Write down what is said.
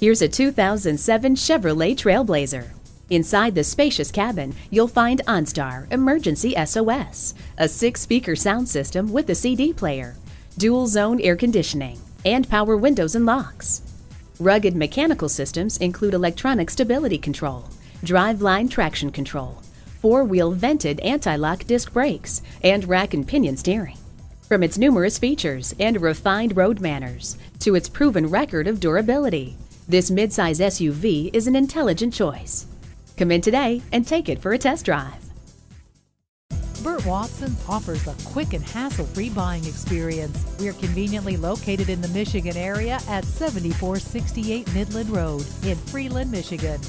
Here's a 2007 Chevrolet Trailblazer. Inside the spacious cabin, you'll find OnStar Emergency SOS, a 6-speaker sound system with a CD player, dual-zone air conditioning, and power windows and locks. Rugged mechanical systems include electronic stability control, driveline traction control, 4-wheel vented anti-lock disc brakes, and rack and pinion steering. From its numerous features and refined road manners to its proven record of durability, this midsize SUV is an intelligent choice. Come in today and take it for a test drive. Burt Watson offers a quick and hassle-free buying experience. We're conveniently located in the Michigan area at 7468 Midland Road in Freeland, Michigan.